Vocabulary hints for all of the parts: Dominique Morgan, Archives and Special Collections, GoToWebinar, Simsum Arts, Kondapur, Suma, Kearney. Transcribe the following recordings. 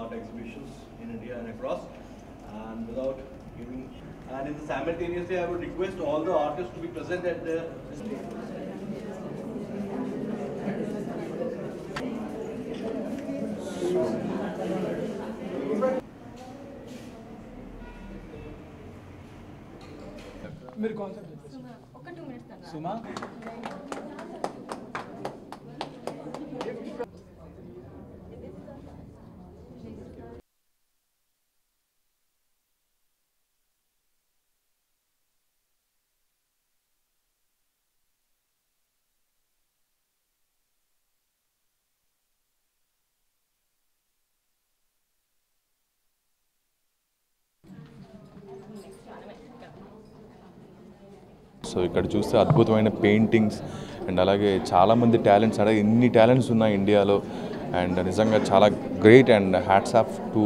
Art exhibitions in India and across, and without giving, and in the simultaneously I would request all the artists to be present at the Suma. So ఇక్కడ చూస్తే అద్భుతమైన paintings and అలాగే చాలామంది talents, అలాగే ఇన్ని talents ఉన్నాయి ఇండియాలో. And నిజంగా చాలా great and hats off to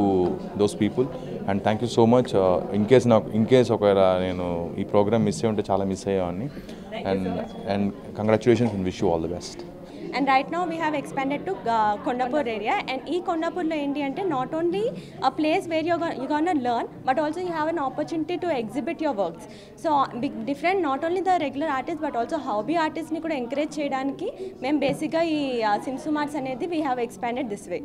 those people and thank you so much. In case ఒకవేళ నేను ఈ ప్రోగ్రామ్ మిస్ అయ్యి ఉంటే చాలా మిస్ అయ్యామని. And congratulations and wish you all the best. And right now we have expanded to Kondapur area, and Kondapur lo enti ante not only a place where you're going to learn, but also you have an opportunity to exhibit your works. So different, not only the regular artists but also hobby artists ni kuda encourage cheyadaniki mem basically Simsum Arts anedi we have expanded this way.